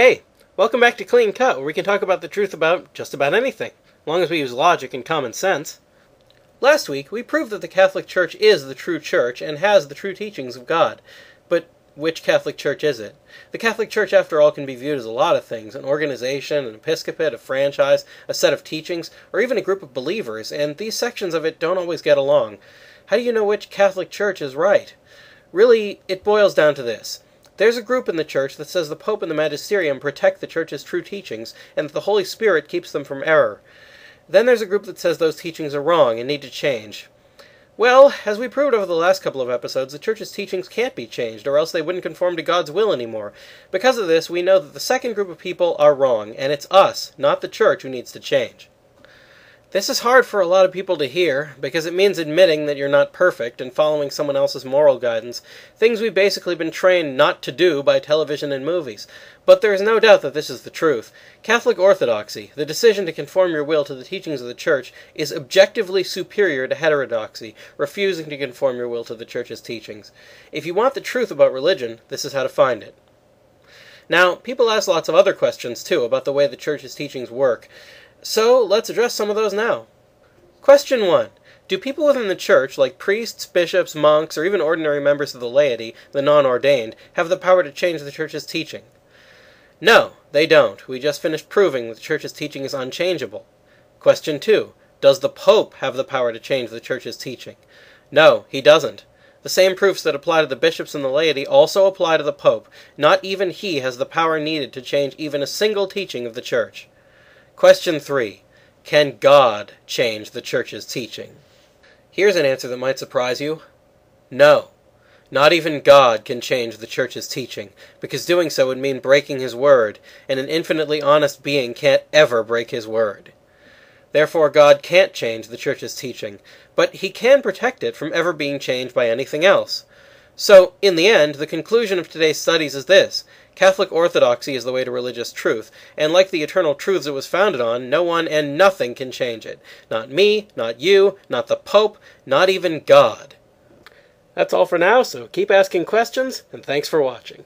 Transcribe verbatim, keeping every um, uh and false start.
Hey, welcome back to Clean Cut, where we can talk about the truth about just about anything, as long as we use logic and common sense. Last week, we proved that the Catholic Church is the true Church and has the true teachings of God. But which Catholic Church is it? The Catholic Church, after all, can be viewed as a lot of things, an organization, an episcopate, a franchise, a set of teachings, or even a group of believers, and these sections of it don't always get along. How do you know which Catholic Church is right? Really, it boils down to this. There's a group in the Church that says the Pope and the Magisterium protect the Church's true teachings, and that the Holy Spirit keeps them from error. Then there's a group that says those teachings are wrong and need to change. Well, as we proved over the last couple of episodes, the Church's teachings can't be changed, or else they wouldn't conform to God's will anymore. Because of this, we know that the second group of people are wrong, and it's us, not the Church, who needs to change. This is hard for a lot of people to hear, because it means admitting that you're not perfect and following someone else's moral guidance, things we've basically been trained not to do by television and movies. But there is no doubt that this is the truth. Catholic orthodoxy, the decision to conform your will to the teachings of the Church, is objectively superior to heterodoxy, refusing to conform your will to the Church's teachings. If you want the truth about religion, this is how to find it. Now, people ask lots of other questions, too, about the way the Church's teachings work. So, let's address some of those now. Question one. Do people within the Church, like priests, bishops, monks, or even ordinary members of the laity, the non-ordained, have the power to change the Church's teaching? No, they don't. We just finished proving that the Church's teaching is unchangeable. Question two. Does the Pope have the power to change the Church's teaching? No, he doesn't. The same proofs that apply to the bishops and the laity also apply to the Pope. Not even he has the power needed to change even a single teaching of the Church. Question three. Can God change the Church's teaching? Here's an answer that might surprise you. No. Not even God can change the Church's teaching, because doing so would mean breaking his word, and an infinitely honest being can't ever break his word. Therefore, God can't change the Church's teaching, but he can protect it from ever being changed by anything else. So, in the end, the conclusion of today's studies is this. Catholic orthodoxy is the way to religious truth, and like the eternal truths it was founded on, no one and nothing can change it. Not me, not you, not the Pope, not even God. That's all for now, so keep asking questions, and thanks for watching.